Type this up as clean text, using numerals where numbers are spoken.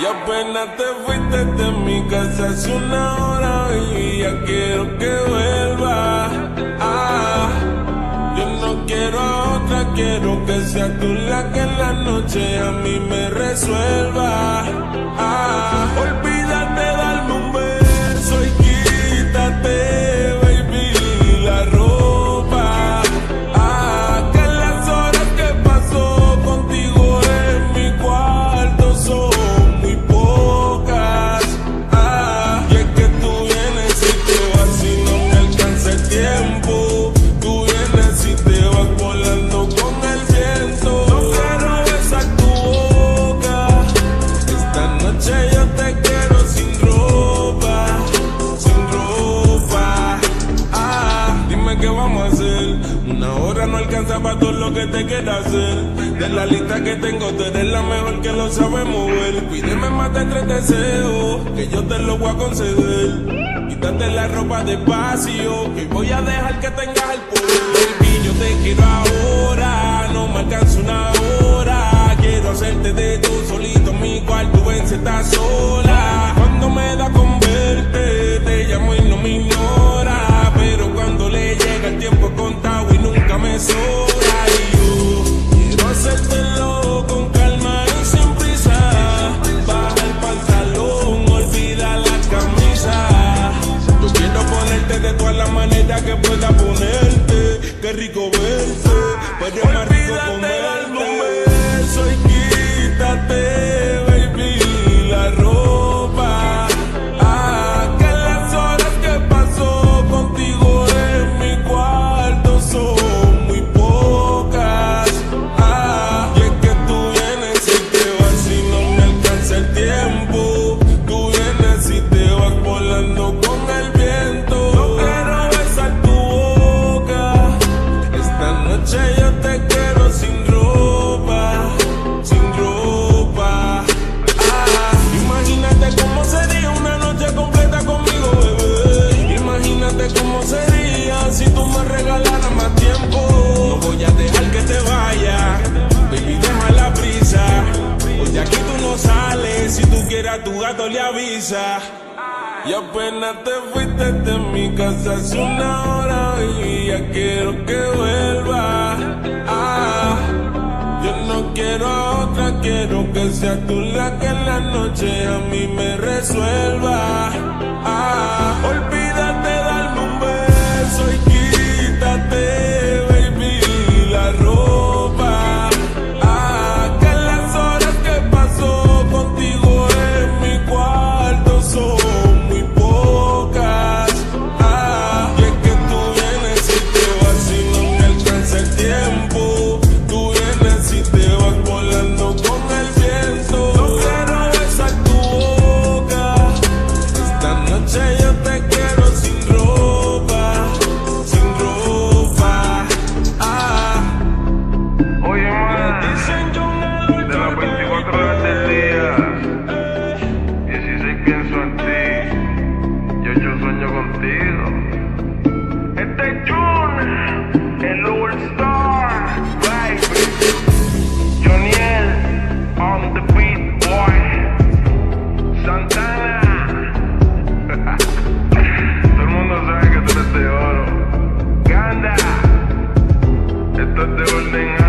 Y apenas te fuiste de mi casa hace una hora, baby, ya quiero que vuelvas. Ah, yo no quiero a otra, quiero que seas tú la que en la noche a mí me resuelva. Ah, olvídate de darme un beso y quítate. Para todo lo que te quiera hacer, de la lista que tengo, tú eres la mejor que lo sabe mover. Pídeme más de 3 deseos, que yo te lo voy a conceder. Quítate la ropa despacio, que voy a dejar que tengas el poder. Baby, yo te quiero ahora, no me alcanza una hora. Quiero hacerte de tú solito en mi cuarto, ven, si estás sola. Cuando me da con verte, te llamo y no me ignora. Pero cuando le llega el tiempo contado y nunca me sobra. Hacértelo con calma y sin prisa. Baja el pantalón, olvida la camisa. Yo quiero ponerte de todas las maneras que pueda ponerte. Qué rico verte, pero es más rico comerte. Olvídate, dame un beso y quítate, baby, la ropa. Tu gato le avisa. Y apenas te fuiste de mi casa hace una hora, baby, ya quiero que vuelvas. Ah, yo no quiero a otra, quiero que seas tú la que en la noche a mí me resuelva. Ah, olvídate de darme un beso y quítate, baby, la ropa. Orden